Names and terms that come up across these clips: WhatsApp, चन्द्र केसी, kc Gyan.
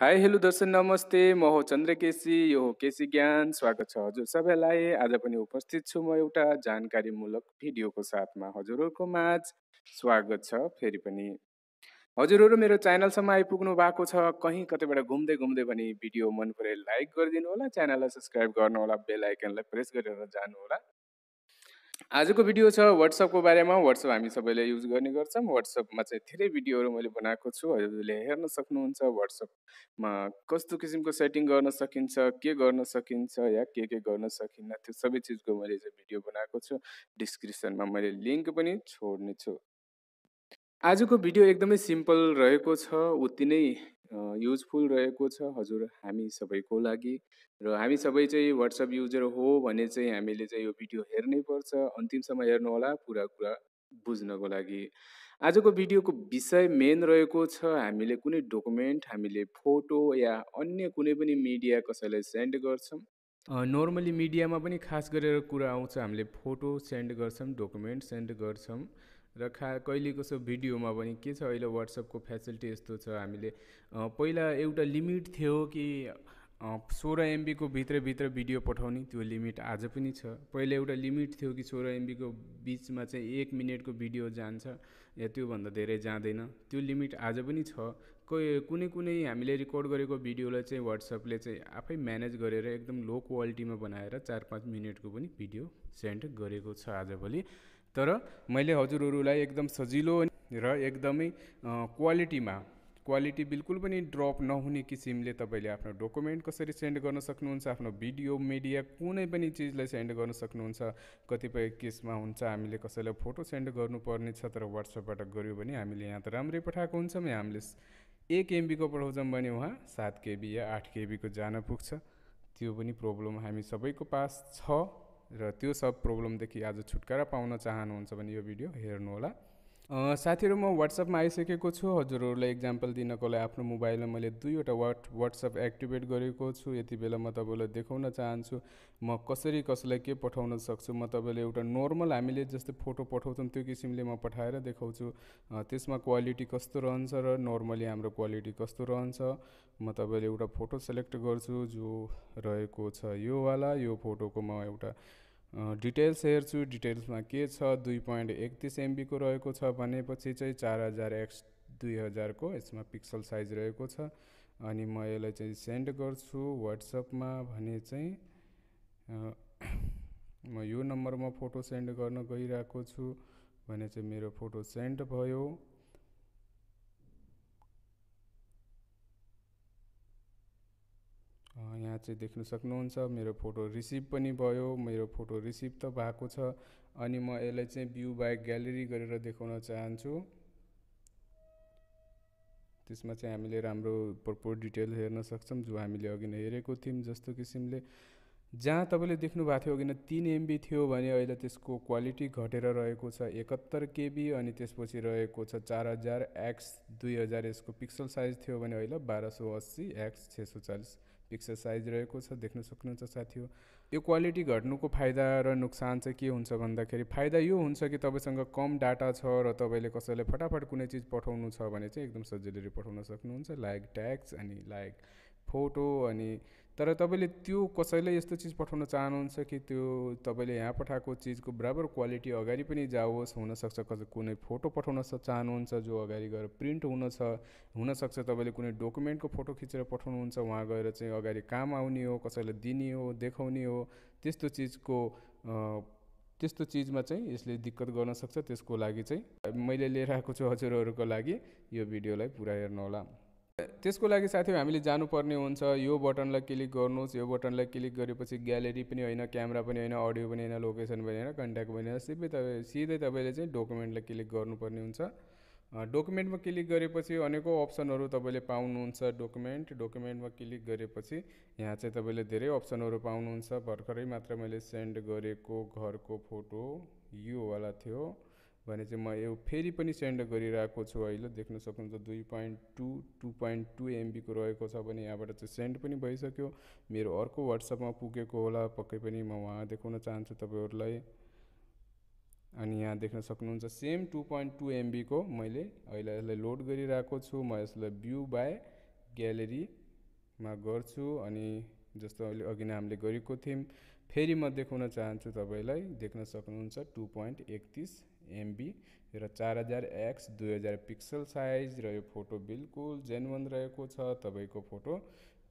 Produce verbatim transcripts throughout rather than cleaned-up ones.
Hi hello दर्शन नमस्ते म हो चन्द्र केसी यो हो केसी ज्ञान स्वागत छ हजुर सबैलाई आज पनि उपस्थित छु म एउटा जानकारीमूलक भिडियोको साथमा हजुरहरुको माझ स्वागत छ फेरि पनि हजुरहरु मेरो च्यानलसम्म आइपुग्नु भएको छ कहीं कतैबाट घुम्दै घुम्दै पनि भिडियो मन परे लाइक गरिदिनु होला च्यानललाई सब्स्क्राइब गर्नु होला बेल आइकनलाई प्रेस गरेर जानु होला आजको भिडियो छ WhatsApp को बारेमा WhatsApp हामी सबैले युज गर्ने गर्छौं WhatsApp मा चाहिँ धेरै भिडियोहरु मैले बनाएको छु हजुरले हेर्न सक्नुहुन्छ WhatsApp मा कस्तो किसिमको सेटिङ गर्न सकिन्छ के गर्न सकिन्छ या के के गर्न सकिन्न त्यो सबै चीजको मैले चाहिँ भिडियो बनाएको छु डिस्क्रिप्सनमा मैले लिंक पनि छोड्ने छु आजको भिडियो एकदमै सिम्पल रहेको छ उति नै युजफुल रहेको छ हजुर हामी सबैको लागि र हामी सबै चाहिँ WhatsApp युजर हो भने चाहिँ हामीले चाहिँ यो भिडियो हेर्नै पर्छ अन्तिमसम्म हेर्नु होला पूरा कुरा बुझ्नको लागि आजको भिडियोको विषय मेन रहेको छ हामीले कुनै डकुमेन्ट हामीले फोटो या अन्य कुनै पनि मिडिया कसैलाई सेन्ड गर्छौं नर्मली मिडियामा पनि खास गरेर कुरा आउँछ हामीले फोटो सेन्ड गर्छौं डकुमेन्ट सेन्ड गर्छौं र कहिलेको सो भिडियोमा पनि के छ अहिले WhatsApp को फ्यासिलिटी यस्तो छ हामीले पहिला एउटा लिमिट थियो कि सोह्र एमबी को भित्र भित्र भिडियो पठाउने त्यो लिमिट आज पनि छ पहिले एउटा लिमिट थियो कि सोह्र एमबी को बीचमा चाहिँ एक मिनेटको भिडियो जान्छ या त्यो भन्दा धेरै जाँदैन त्यो लिमिट आज पनि छ कुनै कुनै हामीले रेकर्ड गरेको भिडियोलाई चाहिँ WhatsApp ले चाहिँ आफै म्यानेज गरेर एकदम लो क्वालिटीमा बनाएर चार पाँच मिनेटको पनि भिडियो सेन्ड गरेको छ आजभोलि तर मैले हजुरहरुलाई एकदम सजिलो र एकदमै क्वालिटीमा क्वालिटी बिल्कुल पनि ड्रप नहुने किसिमले तपाईले आफ्नो डकुमेन्ट कसरी सेन्ड गर्न सक्नुहुन्छ आफ्नो भिडियो मिडिया कुनै पनि चीजलाई सेन्ड गर्न सक्नुहुन्छ कतिपय केसमा हुन्छ हामीले कसैलाई फोटो सेन्ड गर्नुपर्ने छ तर WhatsApp बाट गर्यो भने हामीले यहाँ त राम्रै पठाएको हुन्छ म हामीले एक एमबी को पठाउँछौं भने वहाँ सात केबी या आठ केबी को जान पुग्छ त्यो पनि प्रब्लम हामी सबैको पास छ र त्यो सब प्रब्लम देखि आज छुटकारा पाउन चाहनुहुन्छ भने यो भिडियो हेर्नु होला अ साथीहरु म WhatsApp मा आइसकेको छु हजुरहरुलाई एक्जाम्पल दिनको लागि आफ्नो मोबाइलमा मैले दुईवटा WhatsApp एक्टिभेट गरेको छु यतिबेला म तपाईलाई देखाउन चाहन्छु म कसरी कसलाई के पठाउन सक्छु म तपाईलाई एउटा नर्मल हामीले जस्तै फोटो पठाउँछौं त्यो किसिमले म पठाएर देखाउँछु त्यसमा क्वालिटी कस्तो रहन्छ र नर्मली हाम्रो क्वालिटी कस्तो रहन्छ म तपाईलाई एउटा फोटो सिलेक्ट गर्छु जो रहेको छ यो वाला यो फोटोको म एउटा डिटेल्स हेर्छु डिटेल्समा के छ दुई दशमलव एकतीस एमबी को रहेको छ भनेपछि चाहिँ चार हजार एक्स दुई हजार को यसमा पिक्सल साइज रहेको छ अनि म यसलाई चाहिँ सेन्ड गर्छु WhatsApp मा भने चाहिँ म यो नम्बरमा फोटो सेन्ड गर्न गइराको छु भने चाहिँ मेरो फोटो सेन्ड भयो यहाँ चाहिँ देख्न सक्नुहुन्छ मेरो फोटो रिसिभ पनि भयो मेरो फोटो रिसिभ त भएको छ अनि म यसलाई चाहिँ भ्यू बाय ग्यालेरी गरेर देखाउन चाहन्छु त्यसमा चाहिँ हामीले राम्रो प्रपर डिटेल हेर्न सक्छौं जो हामीले अघि नै हेरेको थियौं जस्तो किसिमले जहाँ तपाईले देख्नु भएको थियो अघि नै तीन एमबी थियो भने अहिले त्यसको क्वालिटी घटेर रहेको छ एकहत्तर केबी अनि त्यसपछि रहेको छ चार हजार एक्स दुई हजार यसको पिक्सल साइज थियो भने अहिले बाह्र सय अस्सी एक्स छ सय चालीस पिक्सल साइज रहेको छ देख्न सक्नुहुन्छ साथीहरु यो क्वालिटी घट्नुको फाइदा र नुकसान चाहिँ के हुन्छ भन्दाखेरि फाइदा यो हुन्छ कि तपाईसँग कम डाटा छ र तपाईले कसैले फटाफट कुनै चीज पठाउनु छ भने चाहिँ एकदम सजिलैले पठाउन सक्नुहुन्छ लाइक ट्याग्स अनि लाइक फोटो अनि तर तपाईले त्यो कसैले यस्तो चीज पठाउन चाहनुहुन्छ कि त्यो तपाईले यहाँ पठाएको चीजको बराबर क्वालिटी अगाडि पनि जाओस् हुन सक्छ कुनै फोटो पठाउन चाहनुहुन्छ जो अगाडि गएर प्रिन्ट हुन छ हुन सक्छ तपाईले कुनै डकुमेन्टको फोटो खिचेर पठाउनुहुन्छ वहाँ गएर चाहिँ अगाडि काम आउने हो कसैले दिने हो देखाउने हो त्यस्तो चीजको त्यस्तो चीजमा चाहिँ यसले दिक्कत गर्न सक्छ त्यसको लागि चाहिँ मैले लिएर आएको छु हजुरहरुको लागि यो भिडियोलाई पुरा हेर्नु होला त्यसको लागि साथीहरु हामीले जानु पर्ने हुन्छ यो बटनलाई क्लिक गर्नुस् यो बटनलाई क्लिक गरेपछि ग्यालेरी पनि हैन क्यामेरा पनि हैन अडियो पनि हैन लोकेसन पनि हैन कन्ट्याक्ट पनि हैन सिधै तपाई सिधै तपाईले चाहिँ डकुमेन्टलाई क्लिक गर्नुपर्ने हुन्छ डकुमेन्टमा क्लिक गरेपछि अनेकौं अप्सनहरु तपाईले पाउनुहुन्छ डकुमेन्ट डकुमेन्टमा क्लिक गरेपछि यहाँ चाहिँ तपाईले धेरै अप्सनहरु पाउनुहुन्छ भर्खरै मात्र मैले सेन्ड गरेको घरको फोटो यो वाला थियो भने चाहिँ म यो फेरि पनि सेन्ड गरिराको छु अहिले देख्न सक्नुहुन्छ दुई दशमलव दुई दुई दशमलव दुई एमबी को रहेको छ भने यहाँबाट चाहिँ सेन्ड पनि भइसक्यो मेरो अर्को WhatsApp मा पुगेको होला पक्कै पनि म वहाँ देखाउन चाहन्छु तपाईहरुलाई अनि यहाँ देख्न सक्नुहुन्छ सेम दुई दशमलव दुई एमबी को मैले अहिले यसलाई लोड गरिराको छु म यसलाई भ्यू बाय ग्यालेरी मा गर्छु अनि जस्तो अहिले अघि नै हामीले गरेको थियौं फेरि म देखाउन चाहन्छु तपाईलाई देख्न सक्नुहुन्छ two point thirty one M B र four thousand by two thousand pixel size र यो फोटो बिल्कुल जेन्युइन रहेको छ तपाईको फोटो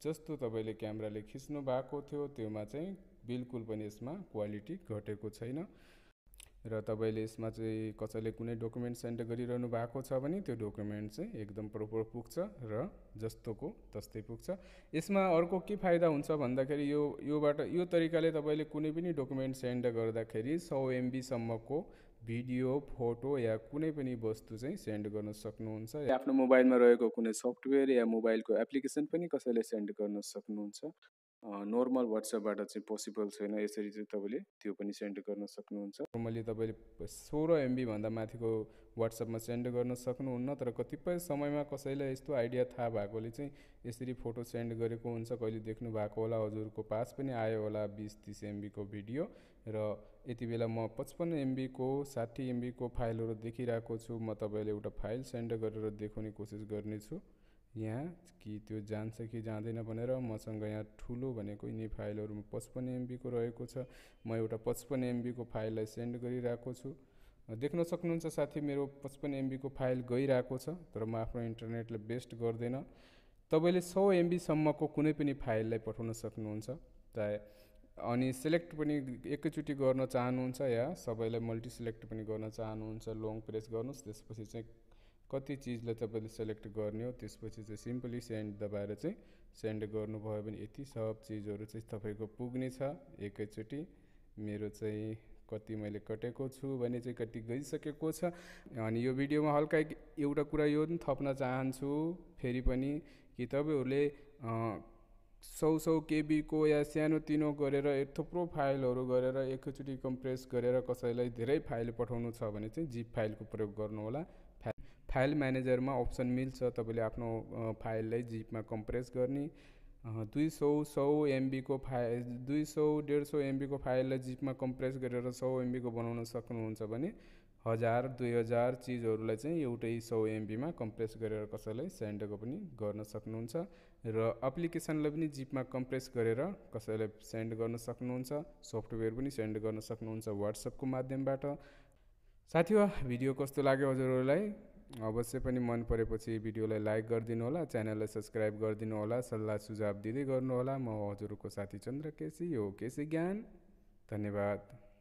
जस्तो तपाईले क्यामेराले खिच्नु भएको थियो त्यसमा चाहिँ बिल्कुल पनि यसमा क्वालिटी घटेको छैन र तपाईले यसमा चाहिँ कसैले कुनै डकुमेन्ट सेन्ड गरिरहनु भएको छ भने त्यो डकुमेन्ट चाहिँ एकदम प्रोपर पुग्छ र जस्तोको तस्तै पुग्छ। यसमा अर्को के फाइदा हुन्छ भन्दाखेरि यो योबाट यो तरिकाले तपाईले कुनै पनि डकुमेन्ट सेन्ड गर्दाखेरि हंड्रेड एम बी सम्मको भिडियो फोटो या कुनै पनि वस्तु चाहिँ सेन्ड गर्न सक्नुहुन्छ। आफ्नो मोबाइलमा रहेको कुनै सफ्टवेयर या मोबाइलको एप्लिकेसन पनि कसैले सेन्ड गर्न सक्नुहुन्छ। नर्मल WhatsApp बाट चाहिँ पोसिबल छैन यसरी चाहिँ तपाईले त्यो पनि सेन्ड गर्न सक्नुहुन्छ। नर्मली तपाईले सोह्र एम बी भन्दा माथिको WhatsApp मा सेन्ड गर्न सक्नुहुन्न तर कतिपय समयमा कसैले यस्तो आइडिया थाहा भएकोले चाहिँ यसरी फोटो सेन्ड गरेको हुन्छ। कहिले देख्नु भएको होला हजुरको पास पनि आयो होला बीस तीस एम बी को भिडियो र यतिबेला म पचपन्न एम बी को साठी एम बी को फाइलहरु देखिरहेको छु। म तपाईले एउटा फाइल सेन्ड गरेर देखाउने कोसिस गर्नेछु यहाँ कि त्यो जान्छ कि जाँदैन भनेर मसँग यहाँ ठूलो भनेको यिनी फाइलहरुमा पचपन्न एम बी को रहेको छ। म एउटा पचपन्न एम बी को फाइललाई सेन्ड गरिरहेको छु। देख्न सक्नुहुन्छ साथी मेरो पचपन्न एम बी को फाइल गइरहेको छ तर म आफ्नो इन्टरनेटले बेस्ट गर्दैन। तपाईले सय एम बी सम्मको कुनै पनि फाइललाई पठाउन सक्नुहुन्छ चाहे अनि सिलेक्ट पनि एकैचोटी गर्न चाहनुहुन्छ या सबैलाई मल्टी सिलेक्ट पनि गर्न चाहनुहुन्छ। लङ प्रेस गर्नुस् त्यसपछि चाहिँ कति चीजले तपाईले सिलेक्ट गर्ने हो त्यसपछि चाहिँ सिम्पली सेन्ड दबाएर चाहिँ सेन्ड गर्नु भयो भने यति सब चीजहरु चाहिँ तपाईको पुग्ने छ एकैचोटी। मेरो चाहिँ कति मैले कटेको छु भने चाहिँ कति गइसकेको छ। अनि यो भिडियोमा हल्का एउटा कुरा यो पनि थप्न चाहन्छु फेरि पनि कि तपाईहरुले सय सय केबी को या सानो तिनो गरेर थुप्रो फाइलहरु गरेर एकैचोटी कम्प्रेस गरेर कसैलाई धेरै फाइल पठाउनु छ भने चाहिँ जिप फाइलको प्रयोग गर्नु होला। फाइल म्यानेजर मा अप्सन मिल्छ तपाईले आफ्नो फाइललाई जिपमा कम्प्रेस गर्ने। दुई सय सय एम बी को फाइल दुई सय डेढ सय एम बी को फाइललाई जिपमा कम्प्रेस गरेर सय एम बी को बनाउन सक्नुहुन्छ भने हजार दुई हजार चीजहरुलाई चाहिँ एउटै सय एम बी मा कम्प्रेस गरेर कसैलाई सेन्ड पनि गर्न सक्नुहुन्छ र एप्लिकेसनलाई पनि जिपमा कम्प्रेस गरेर कसैलाई सेन्ड गर्न सक्नुहुन्छ। सफ्टवेयर पनि सेन्ड गर्न सक्नुहुन्छ WhatsApp को माध्यमबाट। साथीहरु भिडियो कस्तो लाग्यो हजुरहरुलाई अवश्य पनि मन परेपछि भिडियोलाई लाइक गर्दिनु होला च्यानललाई सब्स्क्राइब गर्दिनु होला सल्लाह सुझाव दिदै गर्नु होला। म हजुरको साथी चन्द्र केसी यो केसी ज्ञान धन्यवाद।